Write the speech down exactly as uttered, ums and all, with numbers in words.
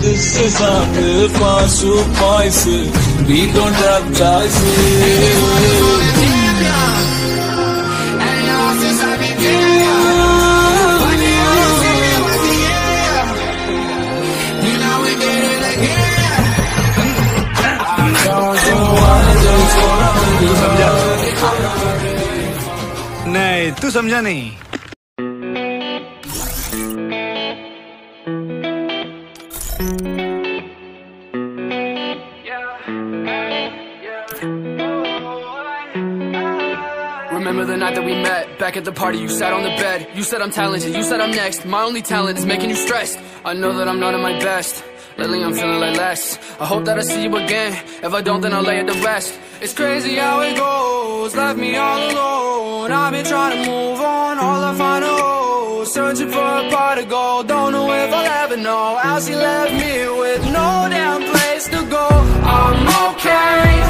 This is our fast food poison. We don't have choices. नहीं तू समझा नहीं Remember the night that we met, back at the party you sat on the bed. You said I'm talented, you said I'm next. My only talent is making you stressed. I know that I'm not at my best. Lately I'm feeling like less. I hope that I see you again. If I don't, then I'll lay it to rest. It's crazy how it goes, left me all alone. I've been trying to move on, all I find a hole. Searching for a pot of gold, don't know if I'll ever know. How she left me with no damn place to go. I'm okay.